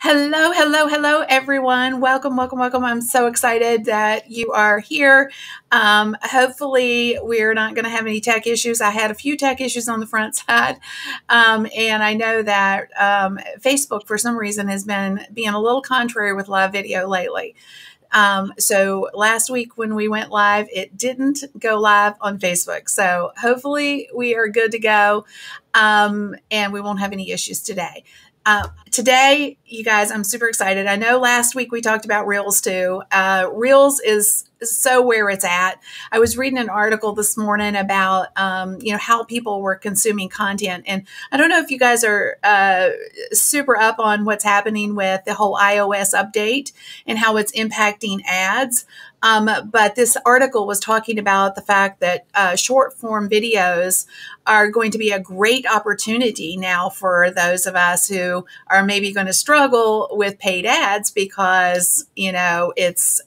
Hello, everyone. Welcome. I'm so excited that you are here. Hopefully we're not going to have any tech issues. I had a few tech issues on the front side. And I know that Facebook, for some reason, has been being a little contrary with live video lately. So last week when we went live, it didn't go live on Facebook. So hopefully we are good to go and we won't have any issues today. Today, you guys, I'm super excited. I know last week we talked about Reels too. Reels is so where it's at. I was reading an article this morning about, you know, how people were consuming content. And I don't know if you guys are super up on what's happening with the whole iOS update and how it's impacting ads. But this article was talking about the fact that short form videos are going to be a great opportunity now for those of us who are maybe going to struggle with paid ads because, you know, it's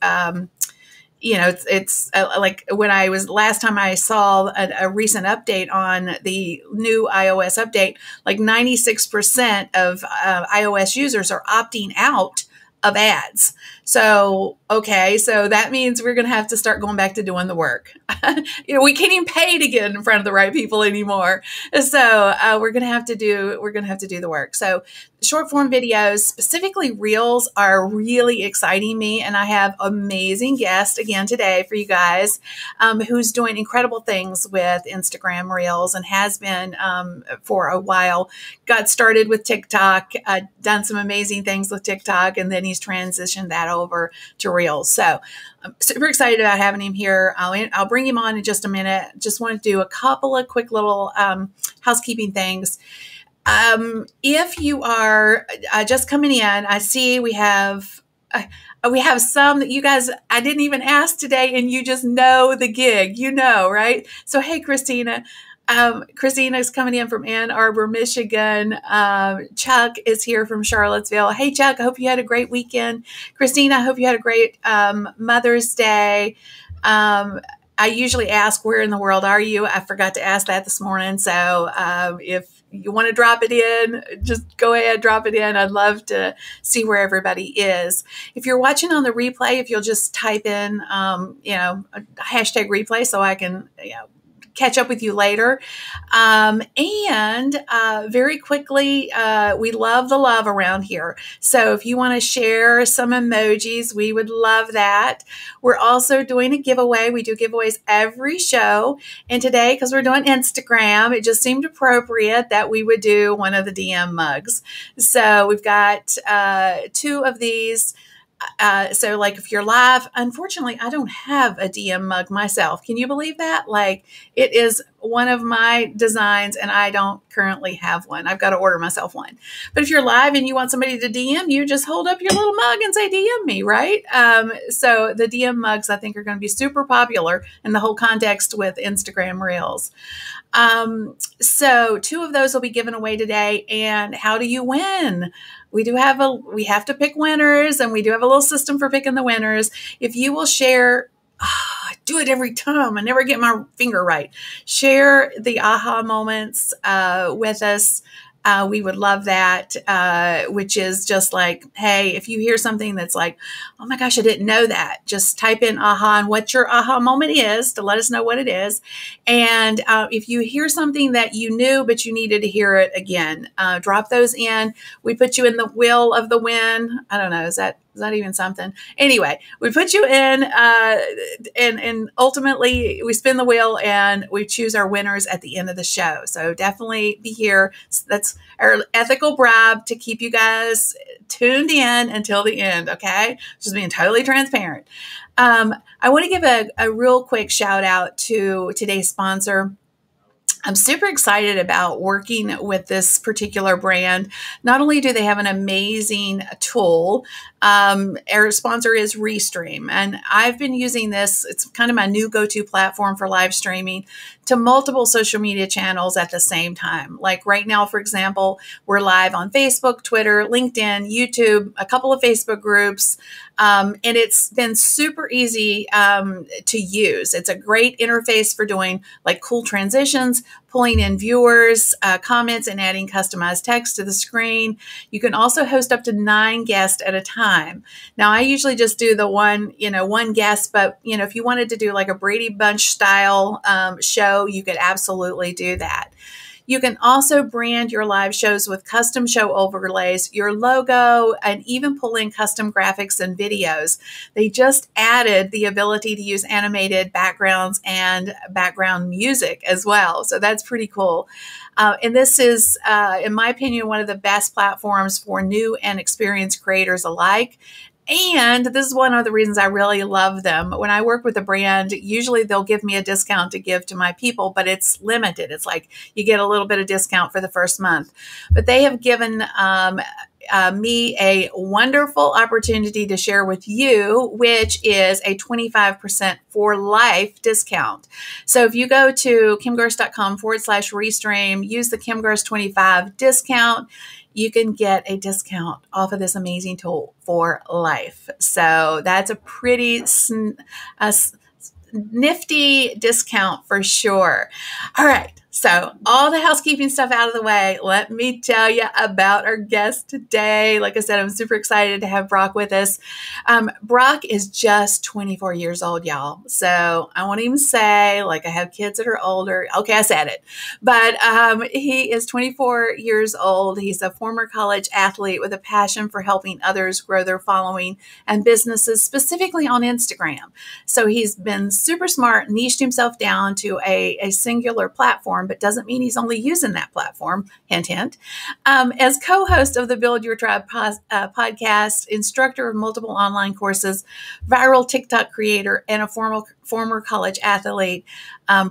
like when I was last time I saw a recent update on the new iOS update, like 96% of iOS users are opting out of ads. So, okay. So that means we're going to have to start going back to doing the work. You know, we can't even pay to get in front of the right people anymore. So we're going to have to do the work. So short form videos, specifically Reels, are really exciting me. And I have amazing guest again today for you guys, who's doing incredible things with Instagram Reels and has been for a while. Got started with TikTok, done some amazing things with TikTok, and then he's transitioned that over to Reels. So I'm super excited about having him here. I'll bring him on in just a minute. Just want to do a couple of quick little housekeeping things. If you are just coming in, I see we have some that you guys, I didn't even ask today and you just know the gig, you know, right? So, hey, Christina. Christina's coming in from Ann Arbor, Michigan. Chuck is here from Charlottesville. Hey, Chuck, I hope you had a great weekend. Christina, I hope you had a great Mother's Day. I usually ask, where in the world are you? I forgot to ask that this morning. So if you want to drop it in, just go ahead, drop it in. I'd love to see where everybody is. If you're watching on the replay, if you'll just type in, you know, hashtag replay so I can, you know, catch up with you later. Very quickly, we love the love around here. So if you want to share some emojis, we would love that. We're also doing a giveaway. We do giveaways every show. And today, because we're doing Instagram, it just seemed appropriate that we would do one of the DM mugs. So we've got two of these. So like if you're live, unfortunately, I don't have a DM mug myself. Can you believe that? Like it is one of my designs and I don't currently have one. I've got to order myself one. But if you're live and you want somebody to DM you, just hold up your little mug and say DM me, right? So the DM mugs, I think, are going to be super popular in the whole context with Instagram Reels. So two of those will be given away today. And how do you win? We have to pick winners, and we do have a little system for picking the winners. If you will share, I do it every time. I never get my finger right. Share the aha moments with us. We would love that, which is just like, hey, if you hear something that's like, oh my gosh, I didn't know that, just type in aha and what your aha moment is to let us know what it is. And if you hear something that you knew, but you needed to hear it again, drop those in. We put you in the wheel of the win. I don't know. Is that even something? Anyway, we put you in and ultimately we spin the wheel and we choose our winners at the end of the show. So definitely be here. That's our ethical bribe to keep you guys tuned in until the end. Okay. Just being totally transparent. I want to give a real quick shout out to today's sponsor. I'm super excited about working with this particular brand. Not only do they have an amazing tool, our sponsor is Restream, and I've been using this. It's kind of my new go-to platform for live streaming to multiple social media channels at the same time. Like right now, for example, we're live on Facebook, Twitter, LinkedIn, YouTube, a couple of Facebook groups, and it's been super easy to use. It's a great interface for doing like cool transitions, pulling in viewers, comments, and adding customized text to the screen. You can also host up to 9 guests at a time. Now, I usually just do the one guest, but if you wanted to do like a Brady Bunch style show, you could absolutely do that. You can also brand your live shows with custom show overlays, your logo, and even pull in custom graphics and videos. They just added the ability to use animated backgrounds and background music as well. So that's pretty cool. And this is, in my opinion, one of the best platforms for new and experienced creators alike. And this is one of the reasons I really love them. When I work with a brand, usually they'll give me a discount to give to my people, but it's limited. It's like you get a little bit of discount for the first month. But they have given me a wonderful opportunity to share with you, which is a 25% for life discount. So if you go to kimgarst.com/restream, use the kimgarst25 discount, you can get a discount off of this amazing tool for life. So that's a pretty nifty discount for sure. All right. So all the housekeeping stuff out of the way, let me tell you about our guest today. Like I said, I'm super excited to have Brock with us. Brock is just 24 years old, y'all. So I won't even say like I have kids that are older. Okay, I said it. But he is 24 years old. He's a former college athlete with a passion for helping others grow their following and businesses, specifically on Instagram. So he's been super smart, niched himself down to a singular platform, but doesn't mean he's only using that platform, hint, hint. As co-host of the Build Your Tribe podcast, instructor of multiple online courses, viral TikTok creator, and a former college athlete,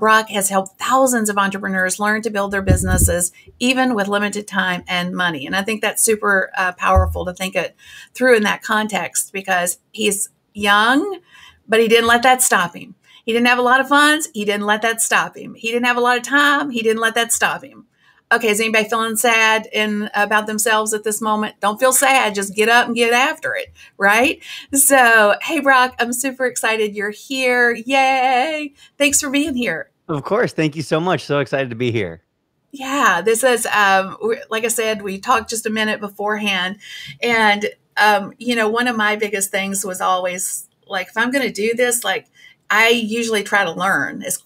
Brock has helped thousands of entrepreneurs learn to build their businesses, even with limited time and money. And I think that's super powerful to think it through in that context, because he's young, but he didn't let that stop him. He didn't have a lot of funds. He didn't let that stop him. He didn't have a lot of time. He didn't let that stop him. Okay, is anybody feeling sad about themselves at this moment? Don't feel sad. Just get up and get after it, right? So, hey, Brock, I'm super excited you're here. Yay. Thanks for being here. Of course. Thank you so much. So excited to be here. Yeah, this is, like I said, we talked just a minute beforehand. And, one of my biggest things was always, like, if I'm going to do this, like, I usually try to learn as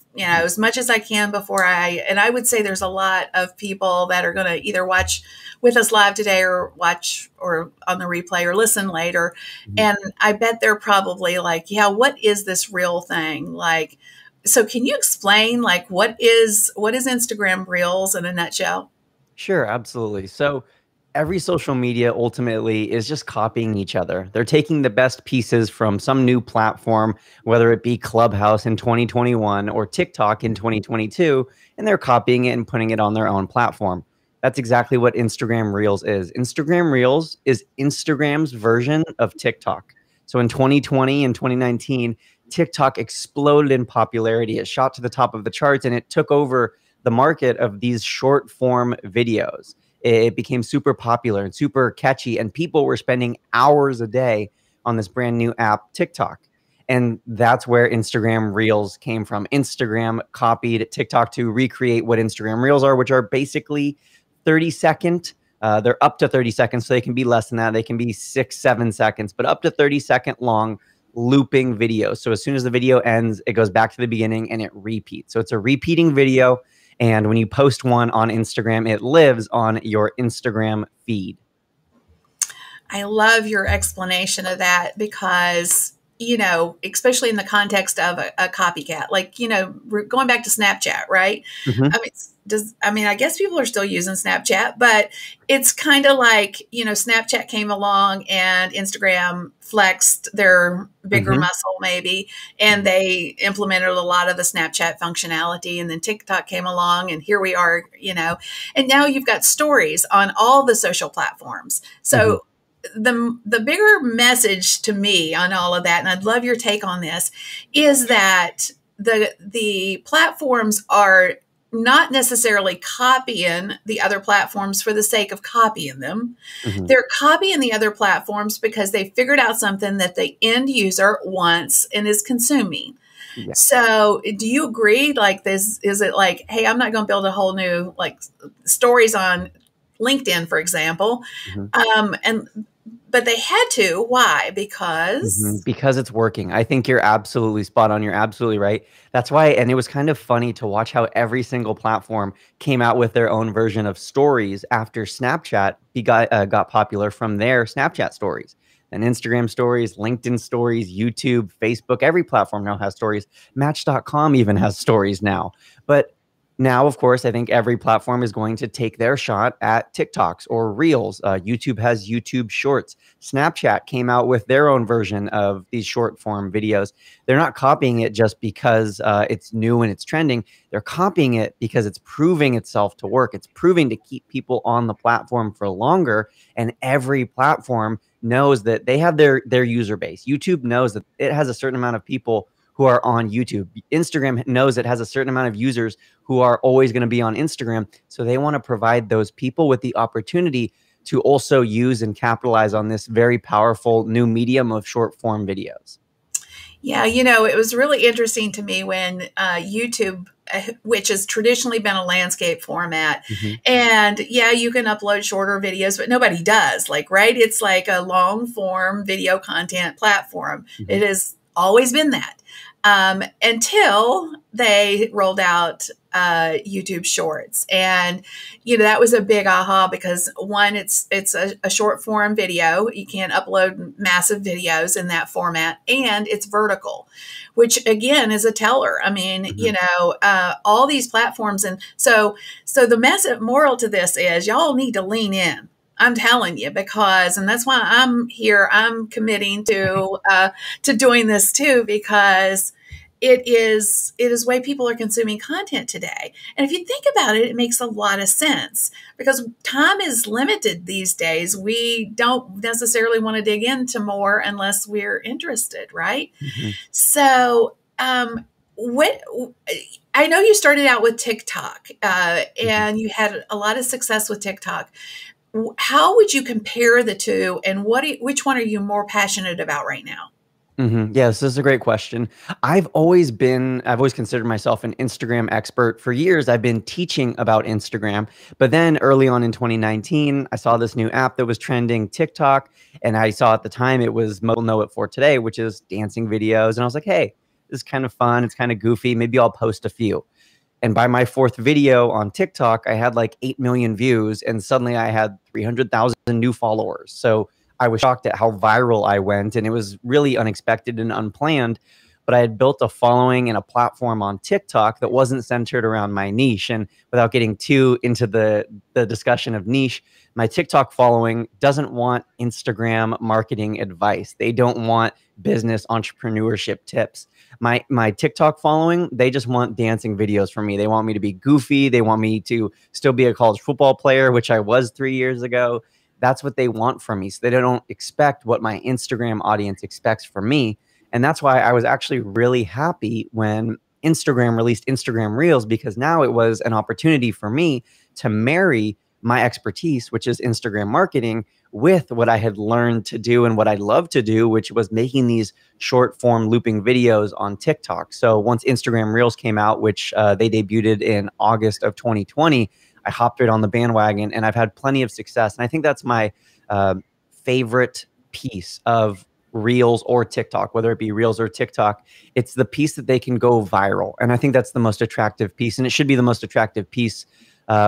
much as I can before I would say there's a lot of people that are going to either watch with us live today or watch or on the replay or listen later. And I bet they're probably like, yeah, what is this real thing? Like, so can you explain like, what is Instagram Reels in a nutshell? Sure. Absolutely. So every social media ultimately is just copying each other. They're taking the best pieces from some new platform, whether it be Clubhouse in 2021 or TikTok in 2022, and they're copying it and putting it on their own platform. That's exactly what Instagram Reels is. Instagram Reels is Instagram's version of TikTok. So in 2020 and 2019, TikTok exploded in popularity. It shot to the top of the charts and it took over the market of these short form videos. It became super popular and super catchy, and people were spending hours a day on this brand new app, TikTok. And that's where Instagram Reels came from. Instagram copied TikTok to recreate what Instagram Reels are, which are basically 30-second. They're up to 30 seconds, so they can be less than that. They can be 6-7 seconds, but up to 30-second long looping videos. So as soon as the video ends, it goes back to the beginning and it repeats. So it's a repeating video. And when you post one on Instagram, it lives on your Instagram feed. I love your explanation of that because, especially in the context of a copycat, like, we're going back to Snapchat, right? Mm-hmm. I guess people are still using Snapchat, but it's kind of like, Snapchat came along and Instagram flexed their bigger muscle maybe, and they implemented a lot of the Snapchat functionality, and then TikTok came along and here we are, and now you've got stories on all the social platforms. So the bigger message to me on all of that, and I'd love your take on this, is that the platforms are not necessarily copying the other platforms for the sake of copying them. They're copying the other platforms because they figured out something that the end user wants and is consuming. Yeah. So do you agree? Like this, is it like, hey, I'm not going to build a whole new like stories on LinkedIn, for example. Mm-hmm. But they had to. Why? Because? Mm-hmm. Because it's working. I think you're absolutely spot on. You're absolutely right. That's why. And it was kind of funny to watch how every single platform came out with their own version of stories after Snapchat got popular from their Snapchat stories. And Instagram stories, LinkedIn stories, YouTube, Facebook, every platform now has stories. Match.com even has stories now. But now, of course, I think every platform is going to take their shot at TikToks or Reels. YouTube has YouTube Shorts. Snapchat came out with their own version of these short form videos. They're not copying it just because it's new and it's trending. They're copying it because it's proving itself to work. It's proving to keep people on the platform for longer. And every platform knows that they have their user base. YouTube knows that it has a certain amount of people who are on YouTube. Instagram knows it has a certain amount of users who are always going to be on Instagram. So they want to provide those people with the opportunity to also use and capitalize on this very powerful new medium of short form videos. Yeah, you know, it was really interesting to me when YouTube, which has traditionally been a landscape format, mm-hmm. and yeah, you can upload shorter videos, but nobody does. Like, right? It's like a long form video content platform. Mm-hmm. It has always been that. Until they rolled out YouTube Shorts. And, you know, that was a big aha because one, it's a short form video. You can't upload massive videos in that format, and it's vertical, which again is a teller. I mean, mm-hmm. you know, all these platforms. And so the message moral to this is y'all need to lean in. I'm telling you, because, and that's why I'm here, I'm committing to doing this too, because it is way people are consuming content today. And if you think about it, it makes a lot of sense because time is limited these days. We don't necessarily want to dig into more unless we're interested, right? Mm-hmm. So, I know you started out with TikTok, and you had a lot of success with TikTok. How would you compare the two, and which one are you more passionate about right now? Mm-hmm. Yes, this is a great question. I've always considered myself an Instagram expert. For years, I've been teaching about Instagram. But then early on in 2019, I saw this new app that was trending, TikTok. And I saw at the time it was Mo Know It For Today, which is dancing videos. And I was like, hey, this is kind of fun. It's kind of goofy. Maybe I'll post a few. And by my fourth video on TikTok, I had like 8 million views, and suddenly I had 300,000 new followers. So I was shocked at how viral I went, and it was really unexpected and unplanned. But I had built a following and a platform on TikTok that wasn't centered around my niche. And without getting too into the discussion of niche, my TikTok following doesn't want Instagram marketing advice. They don't want business entrepreneurship tips. My TikTok following, they just want dancing videos from me. They want me to be goofy. They want me to still be a college football player, which I was 3 years ago. That's what they want from me. So they don't expect what my Instagram audience expects from me. And that's why I was actually really happy when Instagram released Instagram Reels, because now it was an opportunity for me to marry my expertise, which is Instagram marketing, with what I had learned to do and what I love to do, which was making these short form looping videos on TikTok. So once Instagram Reels came out, which they debuted in August of 2020, I hopped right on the bandwagon, and I've had plenty of success. And I think that's my favorite piece of Reels or TikTok, whether it be Reels or TikTok. It's the piece that they can go viral. And I think that's the most attractive piece, and it should be the most attractive piece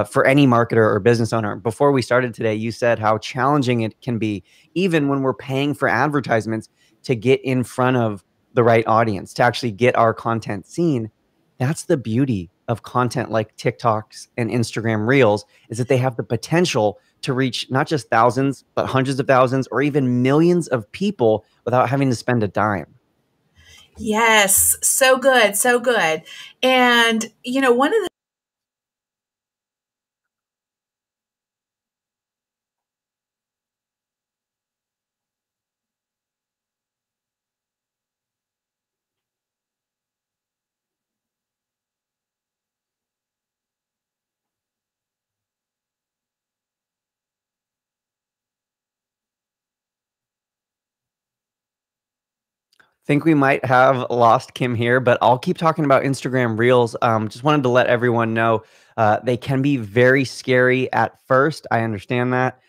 for any marketer or business owner. Before we started today, you said how challenging it can be, even when we're paying for advertisements, to get in front of the right audience, to actually get our content seen. That's the beauty of content like TikToks and Instagram Reels, is that they have the potential to reach not just thousands, but hundreds of thousands or even millions of people without having to spend a dime. Yes, so good, so good. And, you know, one of the I think we might have lost Kim here, but I'll keep talking about Instagram Reels. Just wanted to let everyone know they can be very scary at first. I understand that.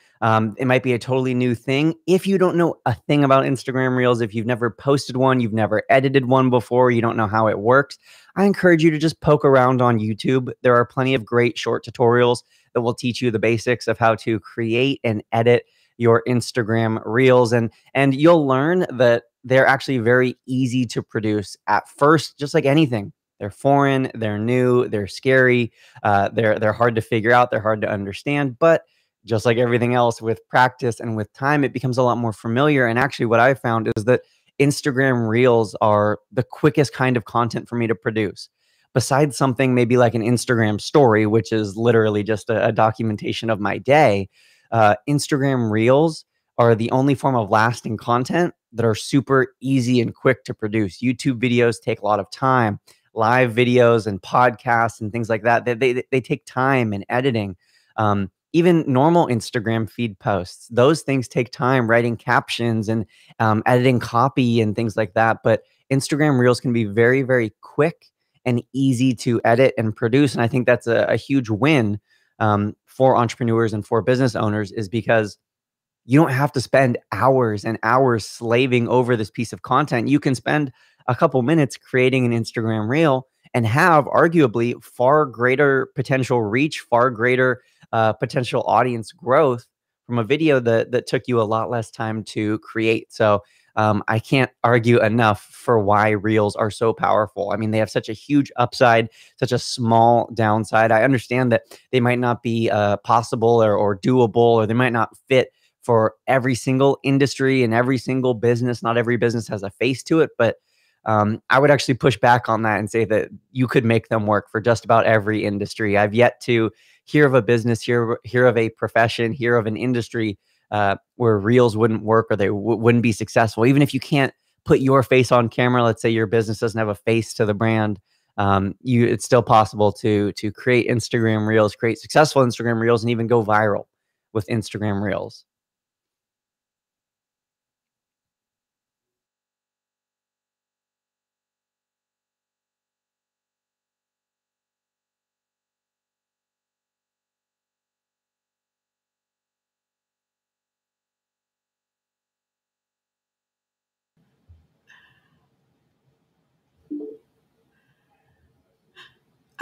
It might be a totally new thing. If you don't know a thing about Instagram Reels, if you've never posted one, you've never edited one before, you don't know how it works, I encourage you to just poke around on YouTube. There are plenty of great short tutorials that will teach you the basics of how to create and edit your Instagram Reels. And you'll learn that they're actually very easy to produce at first, just like anything. They're foreign, they're new, they're scary, they're hard to figure out, they're hard to understand, but just like everything else, with practice and with time, it becomes a lot more familiar. And actually what I found is that Instagram Reels are the quickest kind of content for me to produce. Besides something maybe like an Instagram story, which is literally just a documentation of my day, Instagram Reels are the only form of lasting content that are super easy and quick to produce. YouTube videos take a lot of time. Live videos and podcasts and things like that, they take time and editing. Even normal Instagram feed posts, those things take time, writing captions and editing copy and things like that. But Instagram Reels can be very, very quick and easy to edit and produce. And I think that's a huge win for entrepreneurs and for business owners, is because you don't have to spend hours and hours slaving over this piece of content. You can spend a couple minutes creating an Instagram Reel and have arguably far greater potential reach, far greater potential audience growth from a video that took you a lot less time to create. So I can't argue enough for why Reels are so powerful. I mean, they have such a huge upside, such a small downside. I understand that they might not be possible or doable, or they might not fit for every single industry and every single business. Not every business has a face to it, but I would actually push back on that and say that you could make them work for just about every industry. I've yet to hear of a business, hear of a profession, hear of an industry where Reels wouldn't work or they wouldn't be successful. Even if you can't put your face on camera, let's say your business doesn't have a face to the brand, it's still possible to create Instagram Reels, create successful Instagram Reels, and even go viral with Instagram Reels.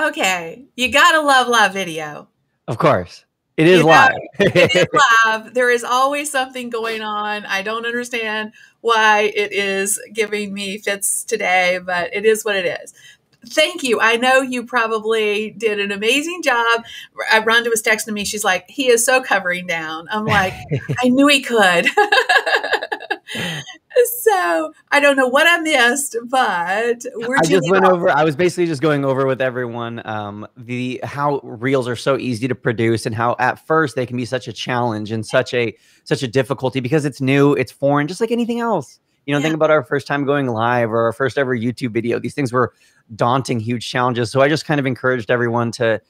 Okay, you gotta love video. Of course, it is live. It is live. There is always something going on. I don't understand why it is giving me fits today, but it is what it is. Thank you. I know you probably did an amazing job. Rhonda was texting me. She's like, he is so covering down. I'm like, I knew he could. So I don't know what I missed, but I was basically just going over with everyone how Reels are so easy to produce and how at first they can be such a challenge and such a difficulty, because it's new, it's foreign, just like anything else. You know, yeah. Think about our first time going live or our first ever YouTube video. These things were daunting, huge challenges. So I just kind of encouraged everyone to,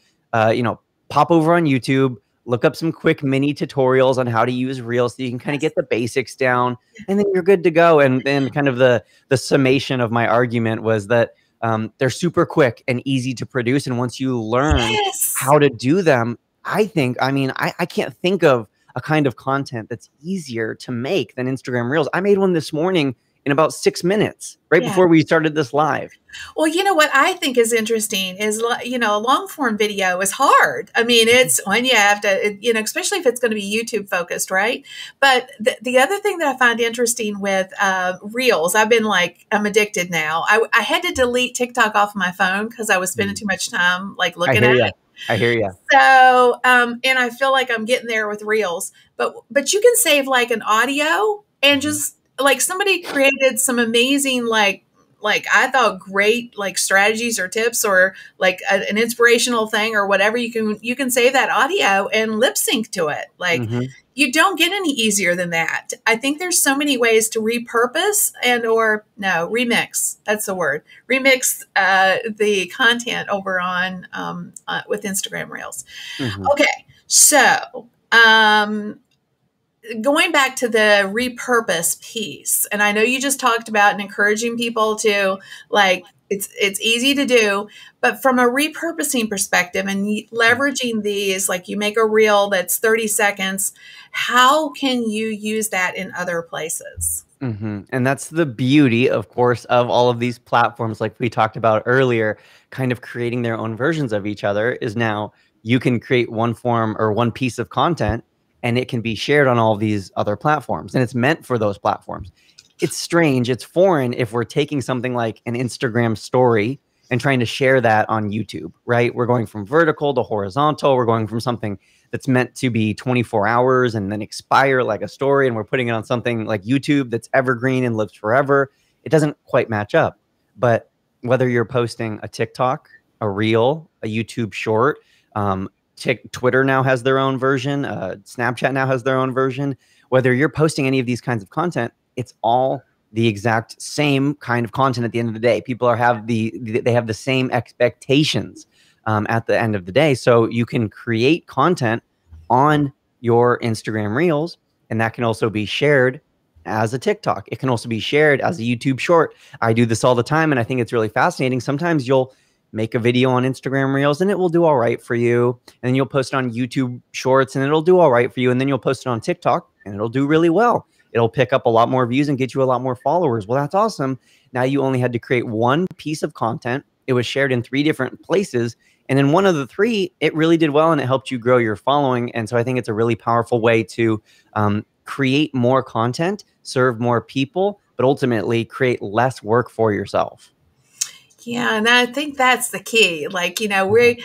you know, pop over on YouTube, look up some quick mini tutorials on how to use Reels so you can kind of get the basics down, and then you're good to go. And then kind of the summation of my argument was that they're super quick and easy to produce. And once you learn yes. how to do them, I can't think of a kind of content that's easier to make than Instagram Reels. I made one this morning in about 6 minutes, right yeah. before we started this live. Well, you know what I think is interesting is, you know, a long form video is hard. I mean, it's when you have to, you know, especially if it's going to be YouTube focused, right? But the other thing that I find interesting with Reels, I'm addicted now. I had to delete TikTok off my phone because I was spending too much time like looking at it. I hear you. So, and I feel like I'm getting there with Reels, but you can save like an audio and just, like somebody created some amazing, like I thought great, like strategies or tips or like an inspirational thing or whatever. You can save that audio and lip sync to it. Like you don't get any easier than that. I think there's so many ways to repurpose remix. That's the word. Remix the content over on with Instagram Reels. Okay. So, going back to the repurpose piece, and I know you just talked about and encouraging people to like, it's easy to do, but from a repurposing perspective and leveraging these, like you make a reel that's 30 seconds, how can you use that in other places? Mm-hmm. And that's the beauty, of course, of all of these platforms, like we talked about earlier, kind of creating their own versions of each other, is now you can create one form or one piece of content and it can be shared on all these other platforms. And it's meant for those platforms. It's strange, it's foreign if we're taking something like an Instagram story and trying to share that on YouTube, right? We're going from vertical to horizontal. We're going from something that's meant to be 24 hours and then expire like a story, and we're putting it on something like YouTube that's evergreen and lives forever. It doesn't quite match up. But whether you're posting a TikTok, a Reel, a YouTube short, Twitter now has their own version, Snapchat now has their own version, whether you're posting any of these kinds of content, it's all the exact same kind of content at the end of the day. People are they have the same expectations at the end of the day. So you can create content on your Instagram Reels, and that can also be shared as a TikTok. It can also be shared as a YouTube short. I do this all the time, and I think it's really fascinating. Sometimes you'll make a video on Instagram Reels and it will do all right for you. And then you'll post it on YouTube shorts and it'll do all right for you. And then you'll post it on TikTok and it'll do really well. It'll pick up a lot more views and get you a lot more followers. Well, that's awesome. Now you only had to create one piece of content. It was shared in 3 different places. And in one of the 3, it really did well and it helped you grow your following. And so I think it's a really powerful way to create more content, serve more people, but ultimately create less work for yourself. Yeah. And I think that's the key. Like, you know, I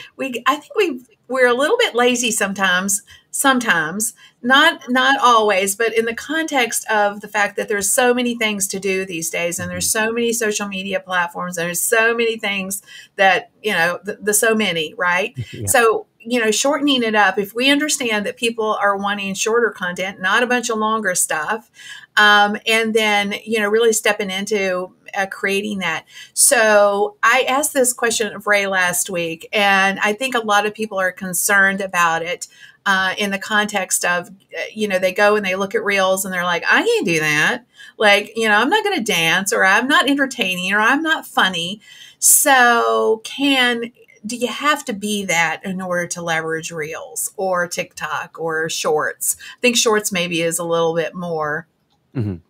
think we're a little bit lazy sometimes, not always, but in the context of the fact that there's so many things to do these days and there's so many social media platforms and there's so many things that, you know, so many, right? Yeah. So, you know, shortening it up, if we understand that people are wanting shorter content, not a bunch of longer stuff, and then, you know, really stepping into creating that. So I asked this question of Ray last week, and I think a lot of people are concerned about it in the context of, you know, they go and they look at Reels and they're like, I can't do that. Like, you know, I'm not going to dance, or I'm not entertaining, or I'm not funny. So do you have to be that in order to leverage Reels or TikTok or Shorts? I think Shorts maybe is a little bit more,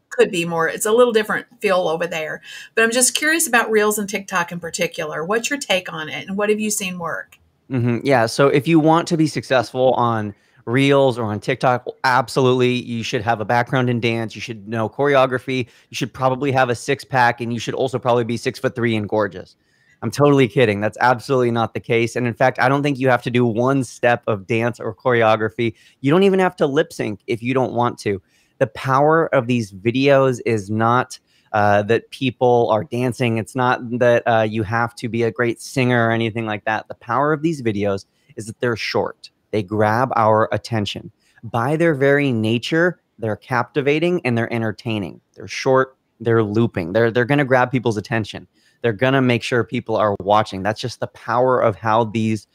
could be more. It's a little different feel over there. But I'm just curious about Reels and TikTok in particular. What's your take on it? And what have you seen work? Yeah. So if you want to be successful on Reels or on TikTok, absolutely. You should have a background in dance. You should know choreography. You should probably have a 6-pack, and you should also probably be 6'3" and gorgeous. I'm totally kidding. That's absolutely not the case. And in fact, I don't think you have to do one step of dance or choreography. You don't even have to lip sync if you don't want to. The power of these videos is not that people are dancing. It's not that you have to be a great singer or anything like that. The power of these videos is that they're short. They grab our attention. By their very nature, they're captivating and they're entertaining. They're short. They're looping. They're going to grab people's attention. They're going to make sure people are watching. That's just the power of how these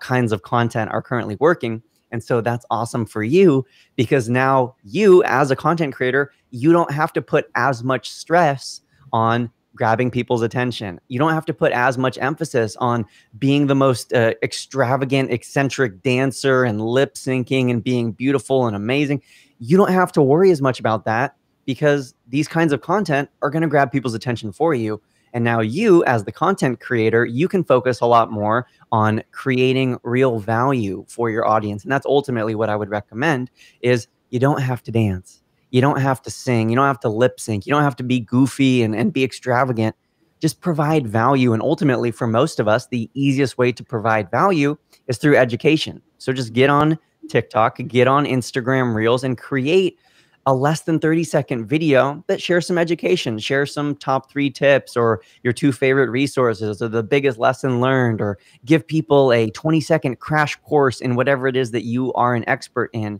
kinds of content are currently working. And so that's awesome for you, because now you, as a content creator, you don't have to put as much stress on grabbing people's attention. You don't have to put as much emphasis on being the most extravagant, eccentric dancer and lip syncing and being beautiful and amazing. You don't have to worry as much about that, because these kinds of content are going to grab people's attention for you. And now you, as the content creator, you can focus a lot more on creating real value for your audience. And that's ultimately what I would recommend, is you don't have to dance. You don't have to sing. You don't have to lip sync. You don't have to be goofy and be extravagant. Just provide value. And ultimately, for most of us, the easiest way to provide value is through education. So just get on TikTok, get on Instagram Reels, and create a less than 30-second video that shares some education, shares some top 3 tips or your 2 favorite resources or the biggest lesson learned, or give people a 20-second crash course in whatever it is that you are an expert in.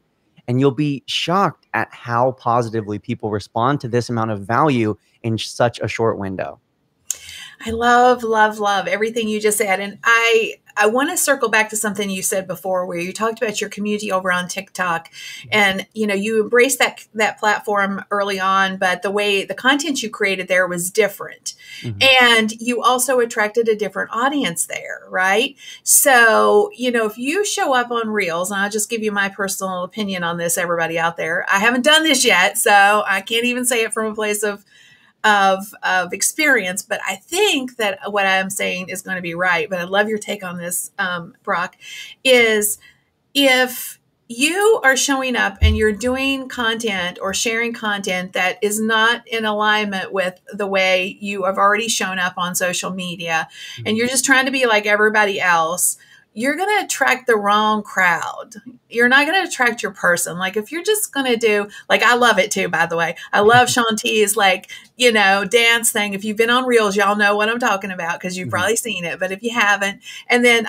And you'll be shocked at how positively people respond to this amount of value in such a short window. I love everything you just said. And I want to circle back to something you said before where you talked about your community over on TikTok, and, you know, you embraced that platform early on, but the way the content you created there was different. Mm-hmm. And you also attracted a different audience there, right? So, you know, if you show up on Reels, and I'll just give you my personal opinion on this, everybody out there, I haven't done this yet, so I can't even say it from a place of experience, but I think that what I'm saying is going to be right. But I love your take on this, Brock, is if you are showing up and you're doing content or sharing content that is not in alignment with the way you have already shown up on social media, and you're just trying to be like everybody else, you're going to attract the wrong crowd. You're not going to attract your person. Like if you're just going to do, like, I love it too, by the way. I love Shanti's, like, you know, dance thing. If you've been on Reels, y'all know what I'm talking about because you've probably seen it. But if you haven't, and then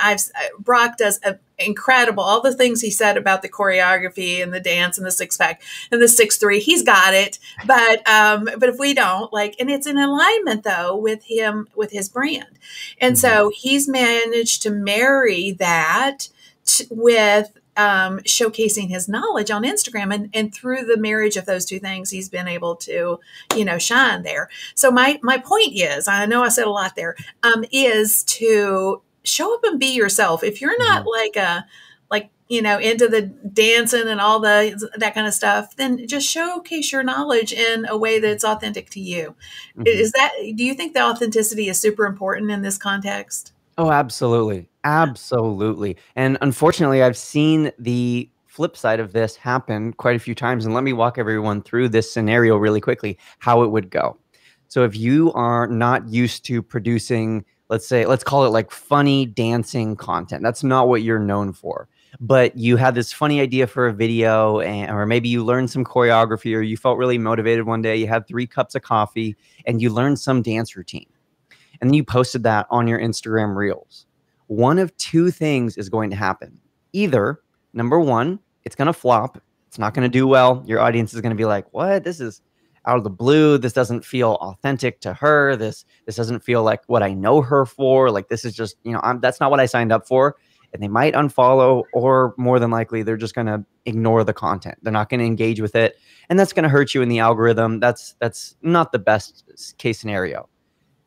Brock does incredible, all the things he said about the choreography and the dance and the 6-pack and the 6'3", he's got it. But if we don't, like, and it's in alignment though with him, with his brand. And so he's managed to marry that with showcasing his knowledge on Instagram, and through the marriage of those two things, he's been able to, you know, shine there. So my point is, I know I said a lot there, is to show up and be yourself. If you're not like, you know, into the dancing and all that kind of stuff, then just showcase your knowledge in a way that's authentic to you. Is that, do you think the authenticity is super important in this context? Oh, absolutely. Absolutely. And unfortunately, I've seen the flip side of this happen quite a few times. And let me walk everyone through this scenario really quickly, how it would go. So if you are not used to producing, let's call it like funny dancing content, that's not what you're known for, but you had this funny idea for a video, or maybe you learned some choreography, or you felt really motivated one day, you had 3 cups of coffee and you learned some dance routine. And then you posted that on your Instagram Reels. One of 2 things is going to happen. Either, number one, it's going to flop. It's not going to do well. Your audience is going to be like, what? This is out of the blue. This doesn't feel authentic to her. This doesn't feel like what I know her for. Like, this is just, you know, that's not what I signed up for. And they might unfollow, or more than likely, they're just going to ignore the content. They're not going to engage with it. And that's going to hurt you in the algorithm. That's not the best case scenario.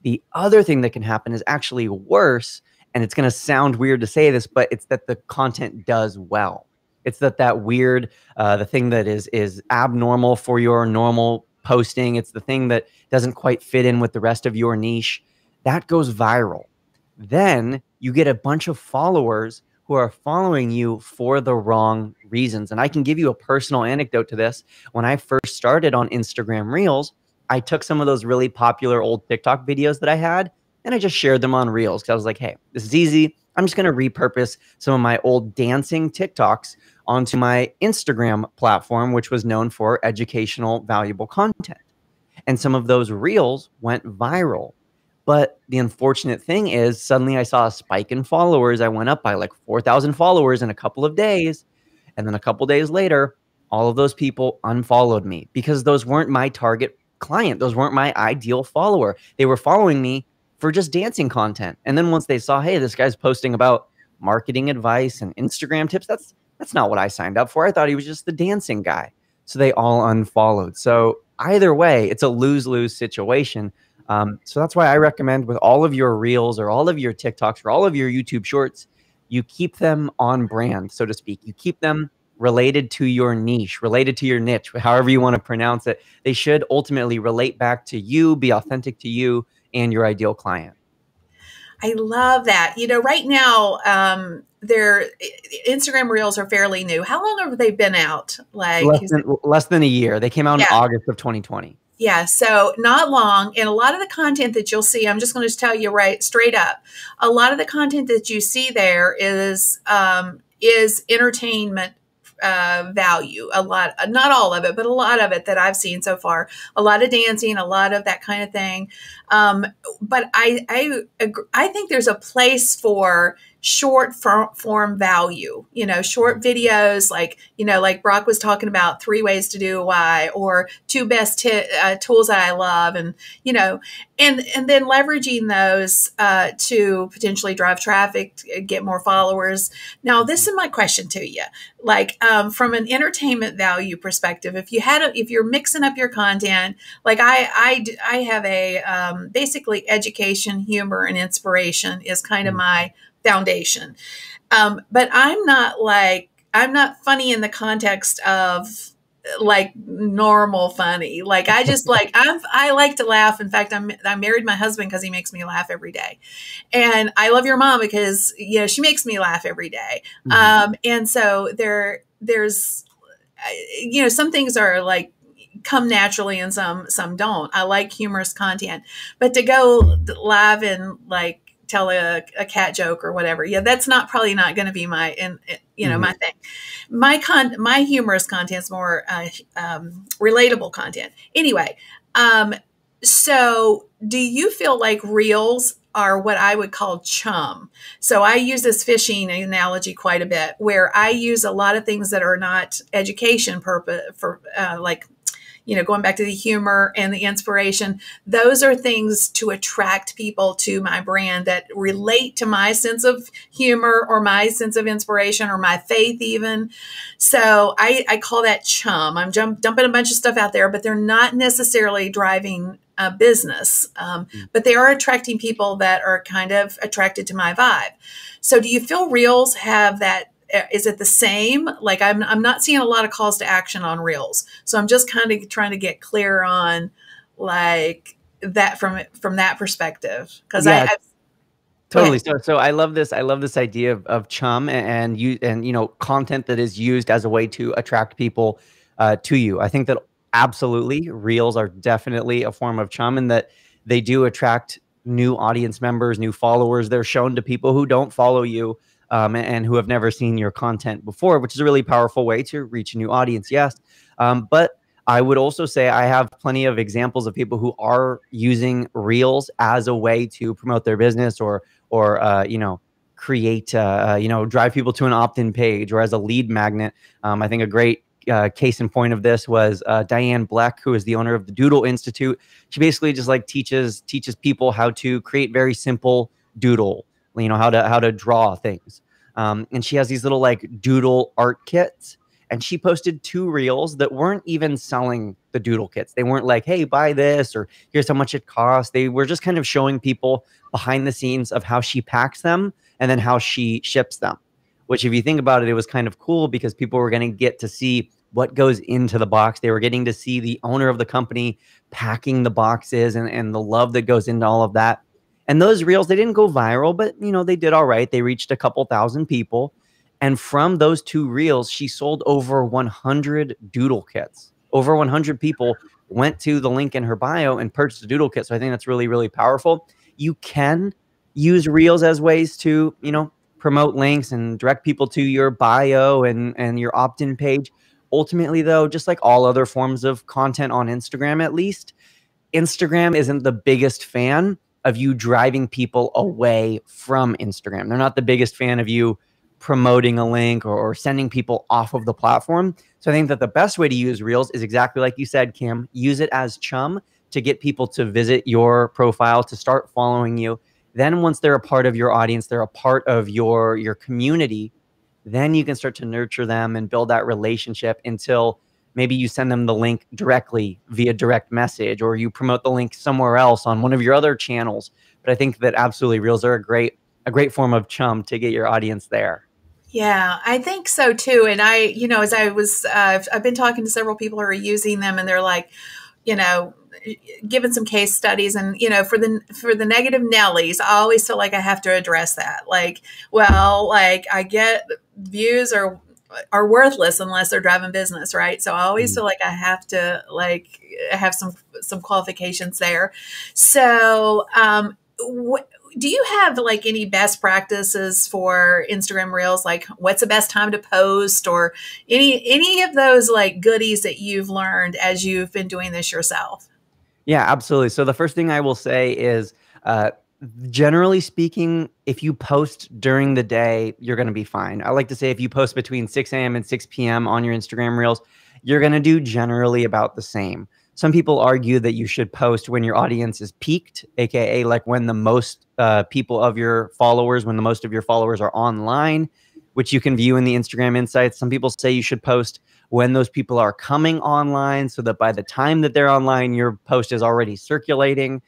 The other thing that can happen is actually worse, and it's going to sound weird to say this, but it's that the content does well. It's that weird, the thing that is abnormal for your normal posting. It's the thing that doesn't quite fit in with the rest of your niche. That goes viral. Then you get a bunch of followers who are following you for the wrong reasons. And I can give you a personal anecdote to this. When I first started on Instagram Reels, I took some of those really popular old TikTok videos that I had, and I just shared them on Reels because I was like, hey, this is easy. I'm just going to repurpose some of my old dancing TikToks onto my Instagram platform, which was known for educational, valuable content. And some of those Reels went viral. But the unfortunate thing is, suddenly I saw a spike in followers. I went up by like 4,000 followers in a couple of days. And then a couple of days later, all of those people unfollowed me because those weren't my target client. Those weren't my ideal follower. They were following me for just dancing content. And then once they saw, hey, this guy's posting about marketing advice and Instagram tips, that's not what I signed up for. I thought he was just the dancing guy. So they all unfollowed. So either way, it's a lose-lose situation. So that's why I recommend with all of your Reels or all of your TikToks or all of your YouTube shorts, you keep them on brand, so to speak. You keep them related to your niche, related to your niche, however you want to pronounce it. They should ultimately relate back to you, be authentic to you and your ideal client. I love that. You know, right now, their Instagram Reels are fairly new. How long have they been out? Like less than a year. They came out in August of 2020. Yeah. So not long. And a lot of the content that you'll see, I'm just going to tell you right straight up. A lot of the content that you see there is entertainment value, a lot, not all of it, but a lot of it that I've seen so far, a lot of dancing, a lot of that kind of thing. But I think there's a place for short form value, you know, short videos, like, you know, like Brock was talking about 3 ways to do a why, or 2 best tools that I love. And, you know, and then leveraging those to potentially drive traffic, get more followers. Now, this is my question to you. Like, from an entertainment value perspective, if you had, if you're mixing up your content, like I have a, basically education, humor, and inspiration is kind of my foundation. But I'm not funny in the context of like normal funny. Like I just like, I like to laugh. In fact, I married my husband because he makes me laugh every day. And I love your mom because, you know, she makes me laugh every day. And so there's, you know, some things are like, come naturally and some don't. I like humorous content, but to go live and like, tell a cat joke or whatever. Yeah. That's not probably not going to be my, you know, my thing, my humorous content's more, relatable content. Anyway. So do you feel like Reels are what I would call chum? So I use this fishing analogy quite a bit where I use a lot of things that are not education purpose for, like, you know, going back to the humor and the inspiration, those are things to attract people to my brand that relate to my sense of humor or my sense of inspiration or my faith even. So I call that chum. I'm dumping a bunch of stuff out there, but they're not necessarily driving a business, but they are attracting people that are kind of attracted to my vibe. So do you feel Reels have that? Is it the same? Like I'm not seeing a lot of calls to action on Reels. So I'm just kind of trying to get clear on like that from that perspective. Cause yeah, I totally. So I love this. I love this idea of chum and you know, content that is used as a way to attract people to you. I think that absolutely Reels are definitely a form of chum and that they do attract new audience members, new followers. They're shown to people who don't follow you. And who have never seen your content before, which is a really powerful way to reach a new audience, yes. But I would also say I have plenty of examples of people who are using Reels as a way to promote their business or you know, create, you know, drive people to an opt-in page or as a lead magnet. I think a great case in point of this was Diane Black, who is the owner of the Doodle Institute. She basically just like teaches people how to create very simple doodle, you know, how to draw things. And she has these little like doodle art kits. And she posted 2 reels that weren't even selling the doodle kits. They weren't like, hey, buy this or here's how much it costs. They were just kind of showing people behind the scenes of how she packs them and then how she ships them, which if you think about it, it was kind of cool because people were going to get to see what goes into the box. They were getting to see the owner of the company packing the boxes and the love that goes into all of that. And those reels, they didn't go viral, but, you know, they did all right. They reached a couple thousand people. And from those 2 reels, she sold over 100 doodle kits. Over 100 people went to the link in her bio and purchased a doodle kit. So I think that's really, really powerful. You can use Reels as ways to, you know, promote links and direct people to your bio and your opt-in page. Ultimately, though, just like all other forms of content on Instagram, at least, Instagram isn't the biggest fan of you driving people away from Instagram. They're not the biggest fan of you promoting a link or sending people off of the platform. So I think that the best way to use Reels is exactly like you said, Kim, use it as chum to get people to visit your profile, to start following you. Then once they're a part of your audience, they're a part of your community, then you can start to nurture them and build that relationship until maybe you send them the link directly via direct message, or you promote the link somewhere else on one of your other channels. But I think that absolutely Reels are a great form of chum to get your audience there. Yeah, I think so too. And I, you know, as I was, I've been talking to several people who are using them and they're like, you know, given some case studies and, you know, for the negative Nellies, I always feel like I have to address that. Like, well, like I get views are worthless unless they're driving business. Right. So I always feel like I have to like have some qualifications there. So, do you have like any best practices for Instagram Reels? Like what's the best time to post or any of those like goodies that you've learned as you've been doing this yourself? Yeah, absolutely. So the first thing I will say is, generally speaking, if you post during the day, you're going to be fine. I like to say if you post between 6 a.m. and 6 p.m. on your Instagram Reels, you're going to do generally about the same. Some people argue that you should post when your audience is peaked, aka like when the most when the most of your followers are online, which you can view in the Instagram Insights. Some people say you should post when those people are coming online so that by the time that they're online, your post is already circulating.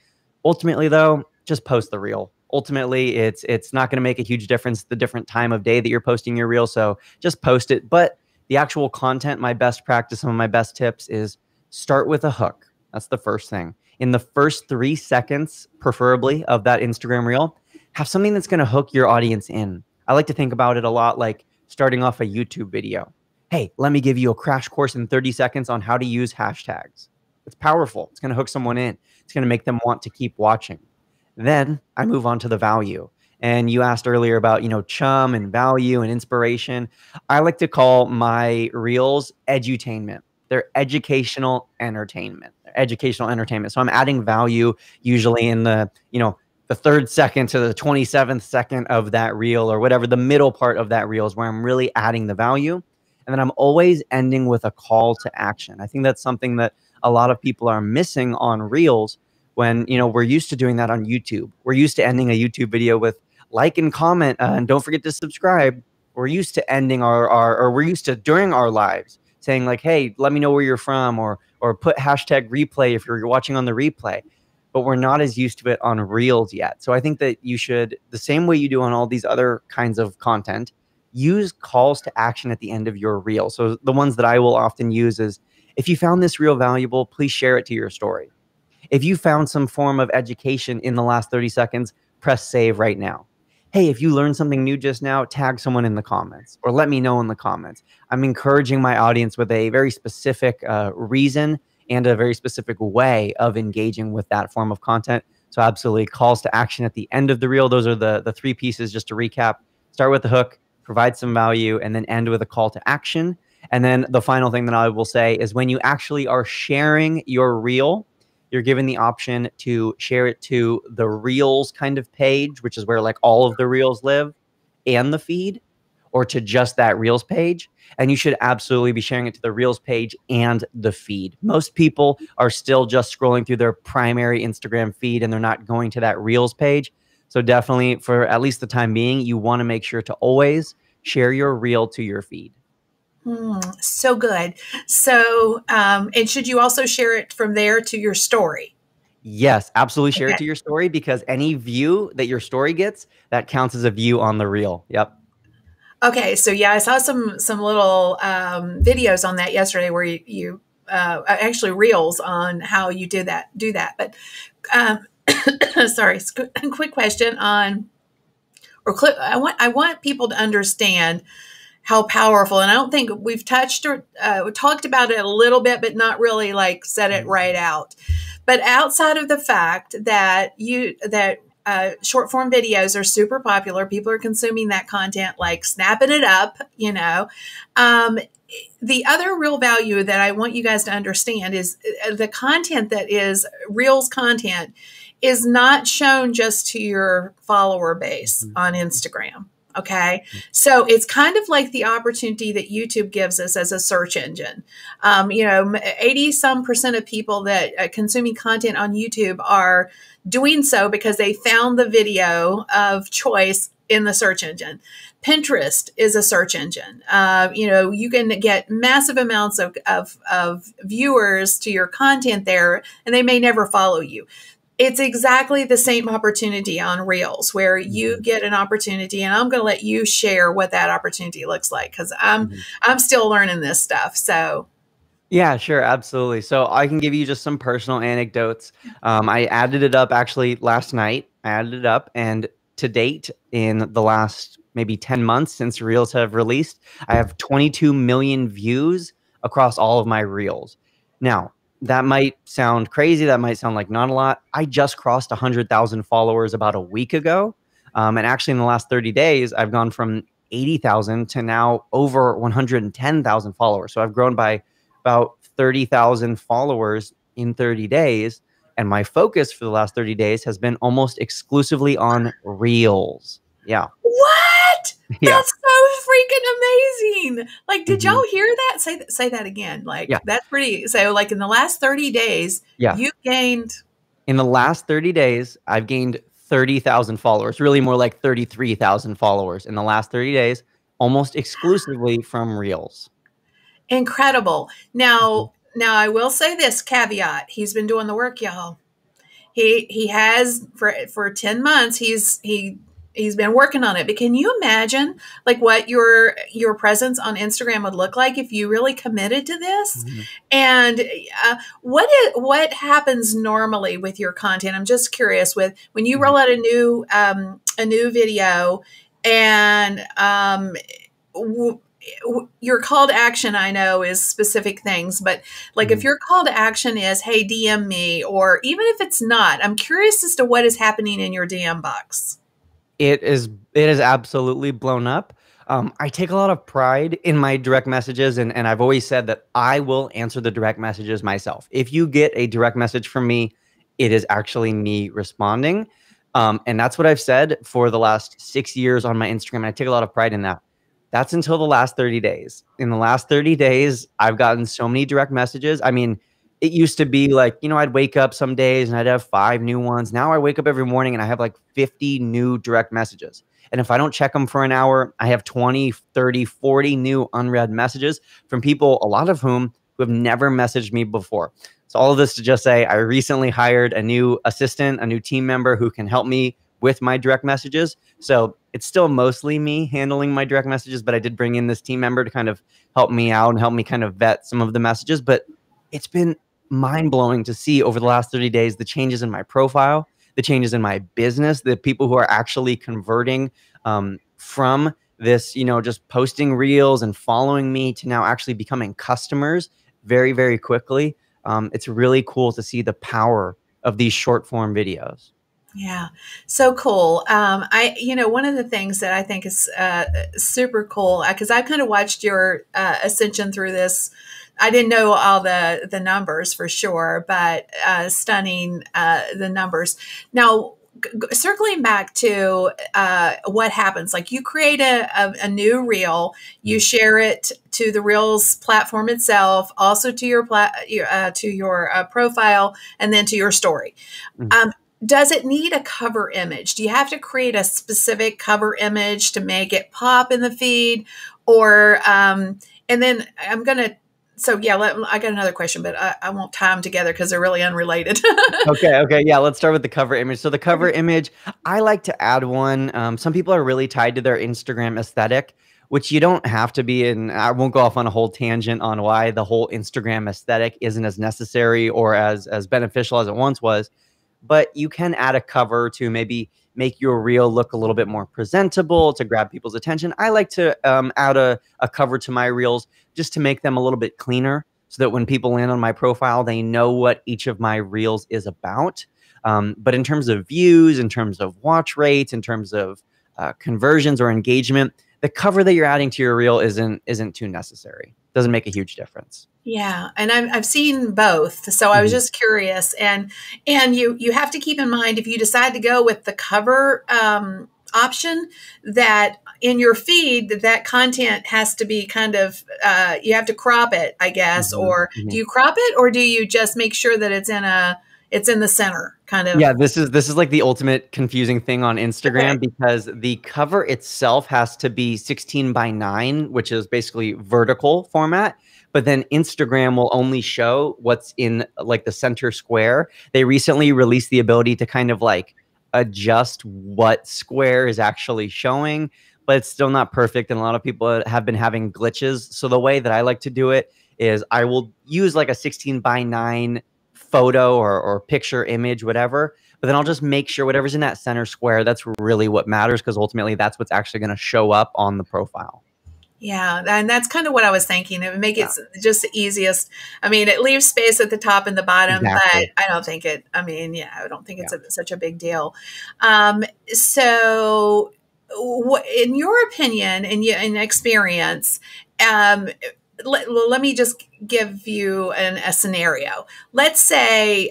Ultimately, though, just post the reel. Ultimately, it's not going to make a huge difference the different time of day that you're posting your reel, so just post it. But the actual content, my best practice, some of my best tips is start with a hook. That's the first thing. In the first 3 seconds, preferably, of that Instagram reel, have something that's going to hook your audience in. I like to think about it a lot like starting off a YouTube video. Hey, let me give you a crash course in 30 seconds on how to use hashtags. It's powerful. It's going to hook someone in. It's going to make them want to keep watching. Then I move on to the value. And you asked earlier about, you know, chum and value and inspiration. I like to call my reels edutainment. They're educational entertainment. So I'm adding value usually in the, you know, the 3rd second to the 27th second of that reel or whatever. The middle part of that reel is where I'm really adding the value. And then I'm always ending with a call to action. I think that's something that a lot of people are missing on Reels when, you know, we're used to doing that on YouTube. We're used to ending a YouTube video with like and comment and don't forget to subscribe. We're used to ending we're used to during our lives saying like, hey, let me know where you're from or put hashtag replay if you're watching on the replay. But we're not as used to it on Reels yet. So I think that you should, the same way you do on all these other kinds of content, use calls to action at the end of your reel. So the ones that I will often use is, if you found this reel valuable, please share it to your story. If you found some form of education in the last 30 seconds, press save right now. Hey, if you learned something new just now, tag someone in the comments or let me know in the comments. I'm encouraging my audience with a very specific reason and a very specific way of engaging with that form of content. So absolutely, calls to action at the end of the reel. Those are the 3 pieces, just to recap. Start with the hook, provide some value, and then end with a call to action. And then the final thing that I will say is when you actually are sharing your reel, you're given the option to share it to the Reels kind of page, which is where like all of the Reels live and the feed, or to just that Reels page. And you should absolutely be sharing it to the Reels page and the feed. Most people are still just scrolling through their primary Instagram feed and they're not going to that Reels page. So definitely for at least the time being, you want to make sure to always share your reel to your feed. So good. So, and should you also share it from there to your story? Yes, absolutely. Share it to your story, because any view that your story gets, that counts as a view on the reel. Yep. Okay. So yeah, I saw some little, videos on that yesterday where you actually reels on how you do that. But, sorry, quick question on, or I want people to understand how powerful. And I don't think we've touched or talked about it a little bit, but not really like said it right out. But outside of the fact that short form videos are super popular, people are consuming that content, like snapping it up, you know, the other real value that I want you guys to understand is the content that is Reels content is not shown just to your follower base on Instagram. Okay. So it's kind of like the opportunity that YouTube gives us as a search engine. You know, 80-some% of people that are consuming content on YouTube are doing so because they found the video of choice in the search engine. Pinterest is a search engine. You know, you can get massive amounts of viewers to your content there, and they may never follow you. It's exactly the same opportunity on Reels where you get an opportunity, and I'm going to let you share what that opportunity looks like, because I'm still learning this stuff. So yeah, sure. Absolutely. So I can give you just some personal anecdotes. I added it up actually last night. I added it up, and to date in the last maybe 10 months since Reels have released, I have 22 million views across all of my Reels. Now, that might sound crazy. That might sound like not a lot. I just crossed 100,000 followers about a week ago. And actually in the last 30 days, I've gone from 80,000 to now over 110,000 followers. So I've grown by about 30,000 followers in 30 days. And my focus for the last 30 days has been almost exclusively on Reels. Yeah. What? Yeah. That's so freaking amazing. Like, did y'all hear that? Say that again. Like, that's pretty. So like in the last 30 days, you gained. In the last 30 days, I've gained 30,000 followers, really more like 33,000 followers in the last 30 days, almost exclusively from Reels. Incredible. Now I will say this caveat. He's been doing the work, y'all. He has for 10 months. He's been working on it. But can you imagine like what your presence on Instagram would look like if you really committed to this? Mm-hmm. And what happens normally with your content? I'm just curious with when you roll out a new video and your call to action, I know, is specific things, but like if your call to action is, hey, DM me, or even if it's not, I'm curious as to what is happening in your DM box. It is absolutely blown up. I take a lot of pride in my direct messages, and I've always said that I will answer the direct messages myself. If you get a direct message from me, it is actually me responding. And that's what I've said for the last 6 years on my Instagram. And I take a lot of pride in that. That's until the last 30 days. In the last 30 days, I've gotten so many direct messages. I mean, it used to be like, you know, I'd wake up some days and I'd have 5 new ones. Now I wake up every morning and I have like 50 new direct messages. And if I don't check them for an hour, I have 20, 30, 40 new unread messages from people, a lot of whom who have never messaged me before. So all of this to just say, I recently hired a new assistant, a new team member who can help me with my direct messages. So it's still mostly me handling my direct messages, but I did bring in this team member to kind of help me out and help me kind of vet some of the messages. But it's been mind-blowing to see over the last 30 days, the changes in my profile, the changes in my business, the people who are actually converting from this, you know, just posting reels and following me to now actually becoming customers very, very quickly. It's really cool to see the power of these short form videos. Yeah. So cool. You know, one of the things that I think is super cool, because I've kind of watched your ascension through this. I didn't know all the numbers for sure, but stunning the numbers. Now, circling back to what happens, like you create a new reel, you share it to the Reels platform itself, also to your profile, and then to your story. Does it need a cover image? Do you have to create a specific cover image to make it pop in the feed? Or, and then I'm going to, so yeah, I got another question, but I won't tie them together because they're really unrelated. Okay. Yeah. Let's start with the cover image. So the cover image, I like to add one. Some people are really tied to their Instagram aesthetic, which you don't have to be in. I won't go off on a whole tangent on why the whole Instagram aesthetic isn't as necessary or as beneficial as it once was. But you can add a cover to maybe make your reel look a little bit more presentable to grab people's attention. I like to add a cover to my reels just to make them a little bit cleaner so that when people land on my profile, they know what each of my reels is about. But in terms of views, in terms of watch rates, in terms of conversions or engagement, the cover that you're adding to your reel isn't too necessary. Doesn't make a huge difference. Yeah. And I've seen both. So I was just curious. And you have to keep in mind if you decide to go with the cover option that in your feed, that content has to be kind of, you have to crop it, I guess. Or do you crop it or do you just make sure that it's in the center kind of? Yeah, this is like the ultimate confusing thing on Instagram because the cover itself has to be 16:9, which is basically vertical format. But then Instagram will only show what's in like the center square. They recently released the ability to kind of like adjust what square is actually showing, but it's still not perfect. And a lot of people have been having glitches. So the way that I like to do it is I will use like a 16:9 photo or picture, image, whatever, but then I'll just make sure whatever's in that center square, that's really what matters because ultimately that's what's actually going to show up on the profile. Yeah. And that's kind of what I was thinking. It would make it just the easiest. I mean, it leaves space at the top and the bottom, but I don't think it's such a big deal. So in your opinion and in experience, let me just give you a scenario. Let's say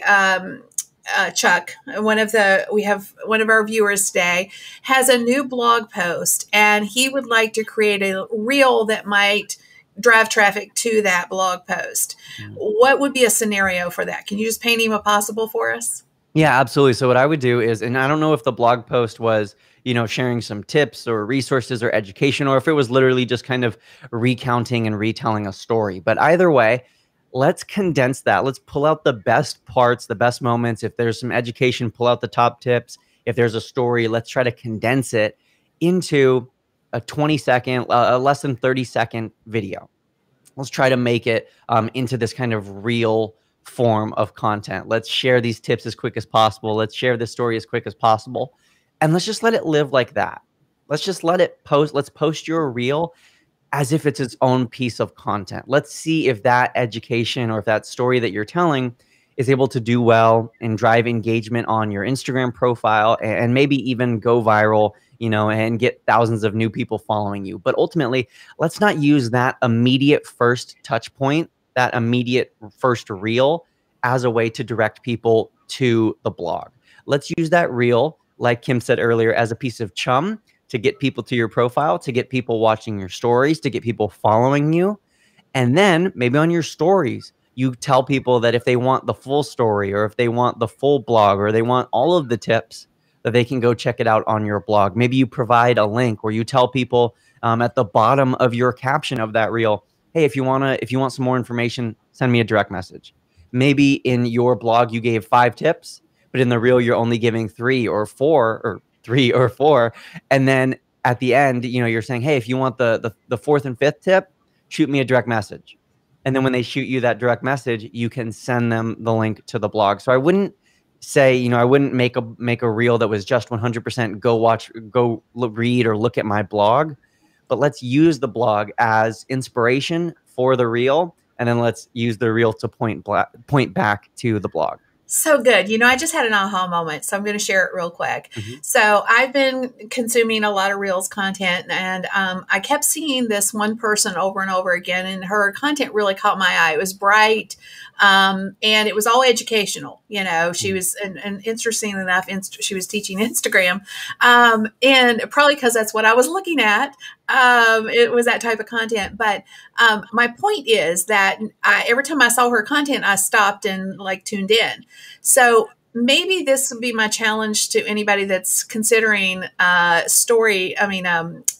Chuck, we have one of our viewers today, has a new blog post, and he would like to create a reel that might drive traffic to that blog post. What would be a scenario for that? Can you just paint him a possible for us? Yeah, absolutely. So what I would do is, and I don't know if the blog post was, you know, sharing some tips or resources or education, or if it was literally just kind of recounting and retelling a story. But either way, let's condense that. Let's pull out the best parts, the best moments. If there's some education, pull out the top tips. If there's a story, let's try to condense it into a 20-second, less than 30-second video. Let's try to make it into this kind of real form of content. Let's share these tips as quick as possible. Let's share this story as quick as possible. And let's just let it live like that. Let's just let it post. Let's post your reel as if it's its own piece of content. Let's see if that education or if that story that you're telling is able to do well and drive engagement on your Instagram profile and maybe even go viral, you know, and get thousands of new people following you. But ultimately, let's not use that immediate first touch point, that immediate first reel, as a way to direct people to the blog. Let's use that reel, like Kim said earlier, as a piece of chum to get people to your profile, to get people watching your stories, to get people following you. And then maybe on your stories, you tell people that if they want the full story or if they want the full blog or they want all of the tips, that they can go check it out on your blog. Maybe you provide a link or you tell people at the bottom of your caption of that reel, hey, if you want some more information, send me a direct message. Maybe in your blog, you gave 5 tips, but in the reel, you're only giving 3 or 4. And then at the end, you know, you're saying, hey, if you want the 4th and 5th tip, shoot me a direct message. And then when they shoot you that direct message, you can send them the link to the blog. So I wouldn't say, you know, I wouldn't make a reel that was just 100% go read or look at my blog, but let's use the blog as inspiration for the reel. And then let's use the reel to point back to the blog. So good. You know, I just had an aha moment, so I'm going to share it real quick. So I've been consuming a lot of Reels content, and I kept seeing this one person over and over again, and her content really caught my eye. It was bright, and it was all educational. You know, she was, and interesting enough, she was teaching Instagram, and probably because that's what I was looking at. It was that type of content. But my point is that every time I saw her content, I stopped and like tuned in. So maybe this would be my challenge to anybody that's considering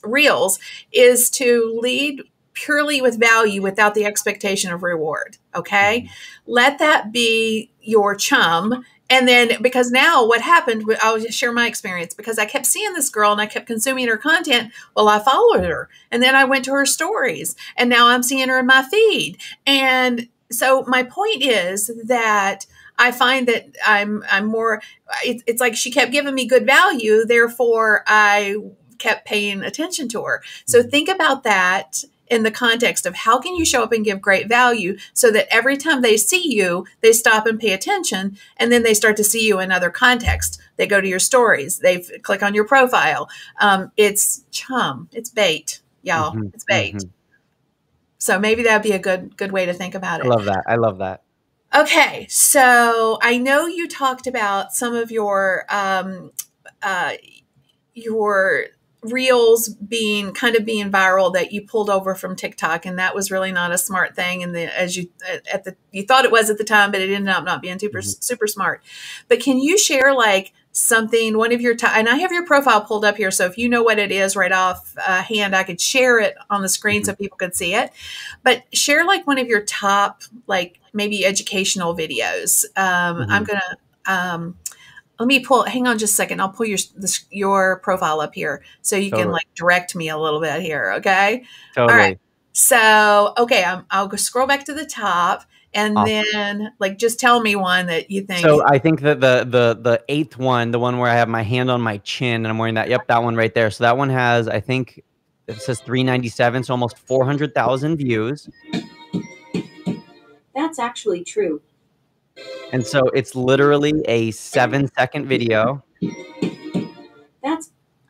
reels, is to lead purely with value without the expectation of reward. Okay. Let that be your chum. And then, because now what happened, I'll just share my experience, because I kept seeing this girl and I kept consuming her content. Well, I followed her, and then I went to her stories, and now I'm seeing her in my feed. And so my point is that I find that I'm more, it's like she kept giving me good value. Therefore I kept paying attention to her. So think about that in the context of how can you show up and give great value so that every time they see you, they stop and pay attention, and then they start to see you in other contexts. They go to your stories, they click on your profile. It's chum, it's bait, y'all, it's bait. So maybe that'd be a good way to think about it. I love that, I love that. Okay, so I know you talked about some of your reels being kind of viral that you pulled over from TikTok, and that was really not a smart thing. And you thought it was at the time, but it ended up not being super smart. But can you share like something, one of your, and I have your profile pulled up here, so if you know what it is right off hand, I could share it on the screen so people could see it. But share like one of your top, like maybe educational videos. I'm gonna. Let me pull, hang on just a second. I'll pull your profile up here so you totally can like direct me a little bit here. Okay. Totally. All right. So, okay. I'll go scroll back to the top, and awesome. Then like, just tell me one that you think. So I think that the 8th one, the one where I have my hand on my chin and I'm wearing that. Yep. That one right there. So that one has, I think it says 397. So almost 400,000 views. That's actually true. And so it's literally a 7-second video.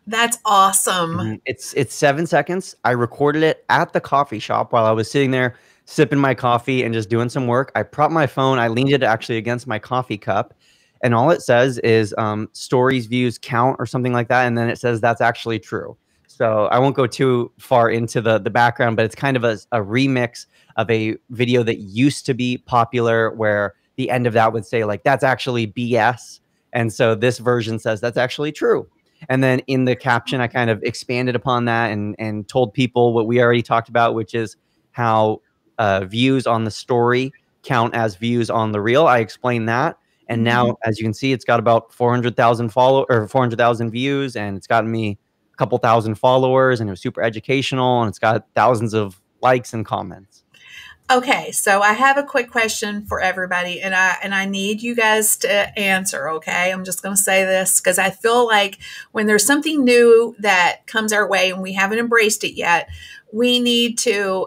That's awesome. It's 7 seconds. I recorded it at the coffee shop while I was sitting there sipping my coffee and just doing some work. I propped my phone. I leaned it actually against my coffee cup, And all it says is stories, views, count or something like that. And then it says that's actually true. So I won't go too far into the background, but it's kind of a remix of a video that used to be popular where the end of that would say like, that's actually BS. And so this version says that's actually true. And then in the caption, I kind of expanded upon that and told people what we already talked about, which is how views on the story count as views on the reel. I explained that. And now, as you can see, it's got about 400,000 follow or 400,000 views, and it's gotten me a couple thousand followers, and it was super educational, and it's got thousands of likes and comments. Okay, so I have a quick question for everybody, and I need you guys to answer, okay? I'm just going to say this because I feel like when there's something new that comes our way and we haven't embraced it yet, we need to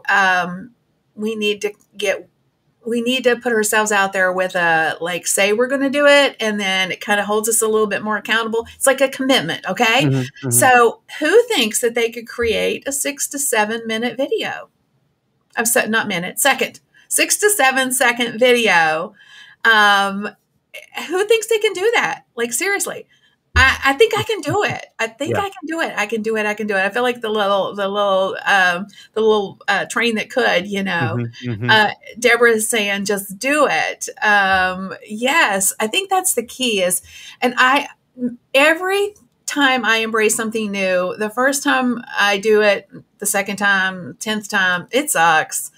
put ourselves out there with a, like, say we're going to do it. And then it kind of holds us a little bit more accountable. It's like a commitment. Okay. Mm-hmm, mm-hmm. So who thinks that they could create a 6 to 7 minute video? I'm sorry, not minute, second, 6 to 7 second video. Who thinks they can do that? Like, seriously, I think I can do it. I think I can do it. I can do it. I can do it. I feel like the little train that could, you know. Mm-hmm, mm-hmm. Deborah is saying, just do it. Yes, I think that's the key is, and every time I embrace something new, the first time I do it, the second time, 10th time, it sucks.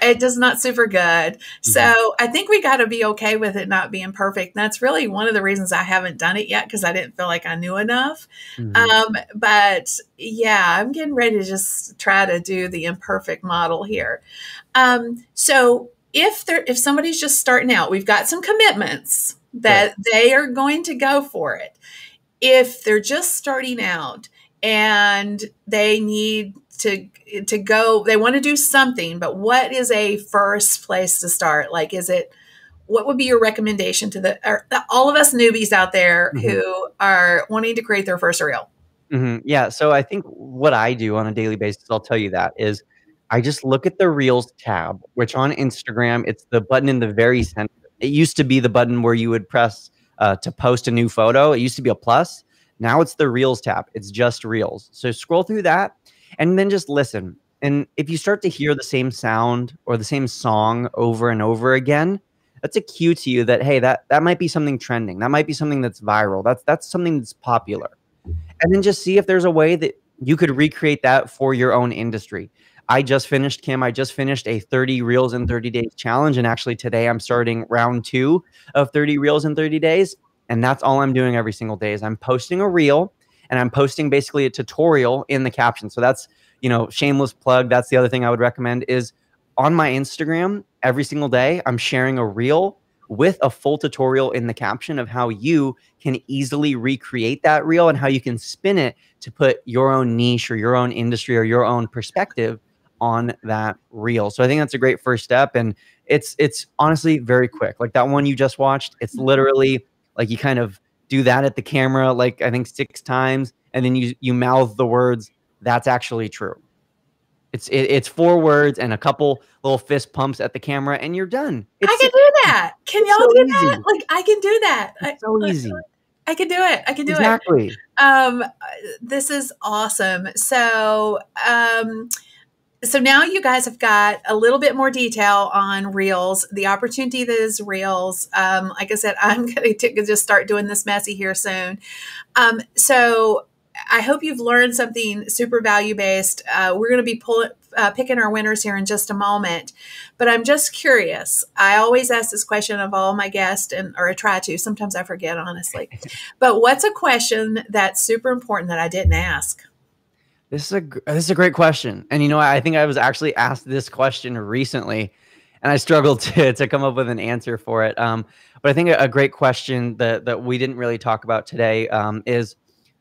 It does not super good. So I think we got to be okay with it not being perfect. And that's really one of the reasons I haven't done it yet because I didn't feel like I knew enough. But yeah, I'm getting ready to just try to do the imperfect model here. So if somebody's just starting out, we've got some commitments that they are going to go for it. If they're just starting out and they need to go, they want to do something, but what is a first place to start? Like, what would be your recommendation to all of us newbies out there who are wanting to create their first reel? Yeah. So I think what I do on a daily basis, I'll tell you that is I just look at the Reels tab, which on Instagram, it's the button in the very center. It used to be the button where you would press to post a new photo. It used to be a plus. Now it's the Reels tab. It's just Reels. So scroll through that. And then just listen. And if you start to hear the same sound or the same song over and over again, that's a cue to you that, hey, that might be something trending. That might be something that's viral. That's something that's popular. And then just see if there's a way that you could recreate that for your own industry. I just finished, Kim, I just finished a 30 Reels in 30 Days challenge. And actually today I'm starting round 2 of 30 Reels in 30 Days. And that's all I'm doing every single day is I'm posting a Reel. And I'm posting basically a tutorial in the caption. So that's, you know, shameless plug. That's the other thing I would recommend is on my Instagram every single day, I'm sharing a reel with a full tutorial in the caption of how you can easily recreate that reel and how you can spin it to put your own niche or your own industry or your own perspective on that reel. So I think that's a great first step. And it's honestly very quick. Like that one you just watched, it's literally like you kind of do that at the camera, like I think 6 times. And then you mouth the words, that's actually true. It's 4 words and a couple little fist pumps at the camera and you're done. I can do that. Can y'all do that? Like I can do that. It's so easy. I can do it. I can do it. Exactly. This is awesome. So, so now you guys have got a little bit more detail on Reels, the opportunity that is Reels. Like I said, I'm going to just start doing this messy here soon. So I hope you've learned something super value-based. We're going to be picking our winners here in just a moment. But I'm just curious. I always ask this question of all my guests, or I try to. Sometimes I forget, honestly. But what's a question that's super important that I didn't ask? This is a great question. And, you know, I think I was actually asked this question recently and I struggled to come up with an answer for it. But I think a great question that we didn't really talk about today is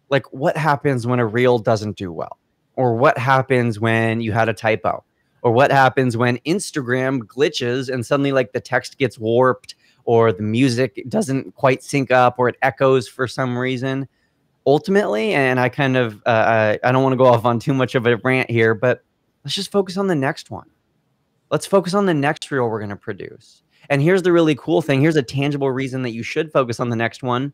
like, what happens when a reel doesn't do well? Or what happens when you had a typo? Or what happens when Instagram glitches and suddenly like the text gets warped or the music doesn't quite sync up or it echoes for some reason? Ultimately, and I kind of, I don't want to go off on too much of a rant here, but let's just focus on the next one. Let's focus on the next reel we're going to produce. And here's the really cool thing. Here's a tangible reason that you should focus on the next one.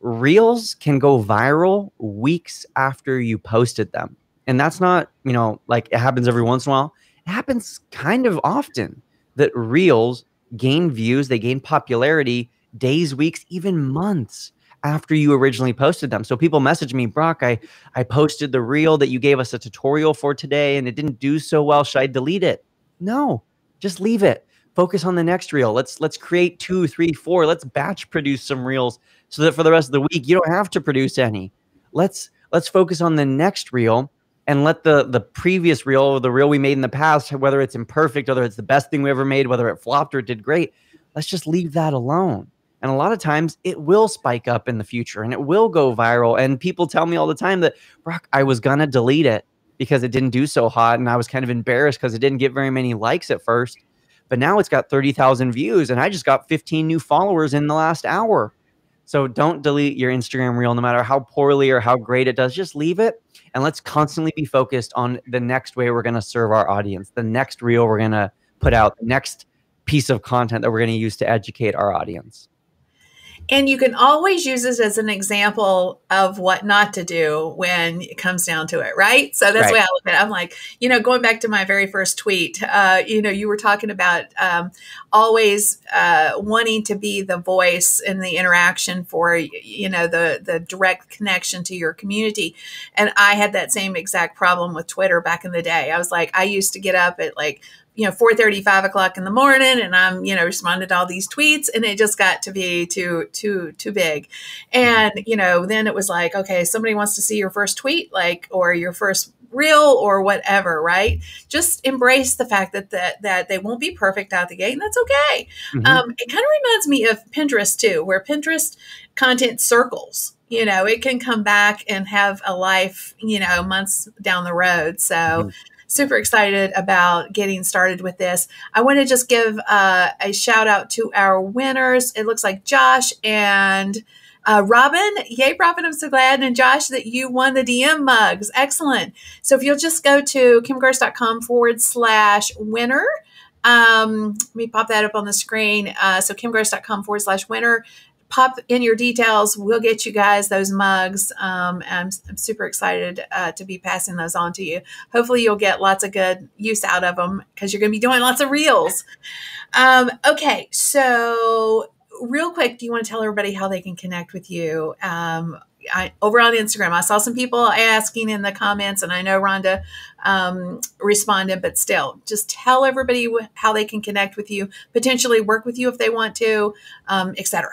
Reels can go viral weeks after you posted them. And that's not, you know, like it happens every once in a while. It happens kind of often that Reels gain views, they gain popularity days, weeks, even months after you originally posted them. So people message me, Brock, I posted the Reel that you gave us a tutorial for today and it didn't do so well. Should I delete it? No, just leave it. Focus on the next Reel. Let's create 2, 3, 4. Let's batch produce some Reels so that for the rest of the week, you don't have to produce any. Let's focus on the next Reel and let the previous Reel or the Reel we made in the past, whether it's imperfect, whether it's the best thing we ever made, whether it flopped or it did great, let's just leave that alone. And a lot of times it will spike up in the future and it will go viral. And people tell me all the time that, Brock, I was going to delete it because it didn't do so hot. And I was kind of embarrassed because it didn't get very many likes at first. But now it's got 30,000 views and I just got 15 new followers in the last hour. So don't delete your Instagram Reel, no matter how poorly or how great it does. Just leave it. And let's constantly be focused on the next way we're going to serve our audience, the next Reel we're going to put out, the next piece of content that we're going to use to educate our audience. And you can always use this as an example of what not to do when it comes down to it, right? So that's the way I look at it. I'm like, you know, going back to my very first tweet, you know, you were talking about always wanting to be the voice in the interaction for, you know, the direct connection to your community. And I had that same exact problem with Twitter back in the day. I was like, I used to get up at like, you know, 4:30, 5 o'clock in the morning. And I'm, you know, responded to all these tweets and it just got to be too big. And, you know, then it was like, okay, somebody wants to see your first tweet, like, or your first Reel or whatever, right? Just embrace the fact that that they won't be perfect out the gate, and that's okay. Mm-hmm. It kind of reminds me of Pinterest too, where Pinterest content circles. You know, it can come back and have a life, you know, months down the road. So, mm-hmm. Super excited about getting started with this. I want to just give a shout out to our winners. It looks like Josh and Robin. Yay, Robin, I'm so glad. And Josh, that you won the DM mugs. Excellent. So if you'll just go to kimgarst.com/winner. Let me pop that up on the screen. So kimgarst.com/winner. Pop in your details. We'll get you guys those mugs. I'm super excited to be passing those on to you. Hopefully you'll get lots of good use out of them because you're going to be doing lots of Reels. Okay, so real quick, do you want to tell everybody how they can connect with you? Over on Instagram, I saw some people asking in the comments, and I know Rhonda responded, but still, just tell everybody how they can connect with you, potentially work with you if they want to, et cetera.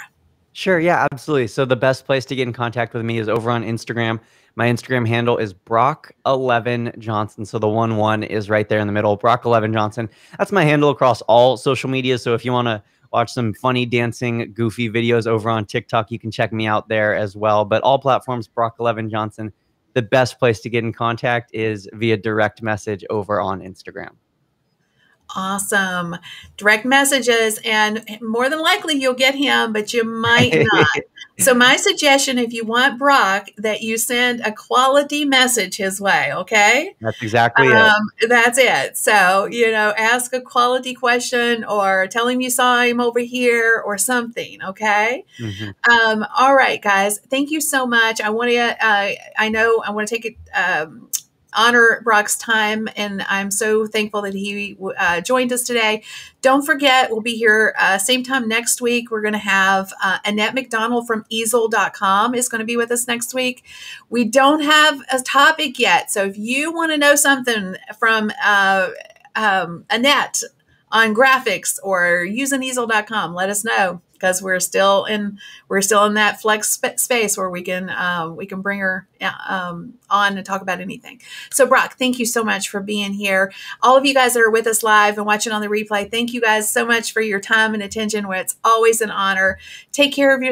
Sure. Yeah, absolutely. So the best place to get in contact with me is over on Instagram. My Instagram handle is Brock11Johnson. So the one is right there in the middle, Brock11Johnson. That's my handle across all social media. So if you want to watch some funny dancing, goofy videos over on TikTok, you can check me out there as well. But all platforms, Brock11Johnson. The best place to get in contact is via direct message over on Instagram. Awesome. Direct messages, and more than likely you'll get him, but you might not. So my suggestion, if you want Brock, that you send a quality message his way. Okay. That's exactly it. That's it. So, you know, ask a quality question or tell him you saw him over here or something. Okay. Mm-hmm. All right, guys, thank you so much. I want to, I know I want to take it, honor Brock's time, and I'm so thankful that he joined us today. Don't forget, we'll be here same time next week. We're going to have Annette McDonald from easel.com is going to be with us next week. We don't have a topic yet, so if you want to know something from Annette on graphics or using easel.com, let us know, because we're still in that flex space where we can bring her on and talk about anything. So Brock, thank you so much for being here. All of you guys that are with us live and watching on the replay, thank you guys so much for your time and attention, where it's always an honor. Take care of yourself.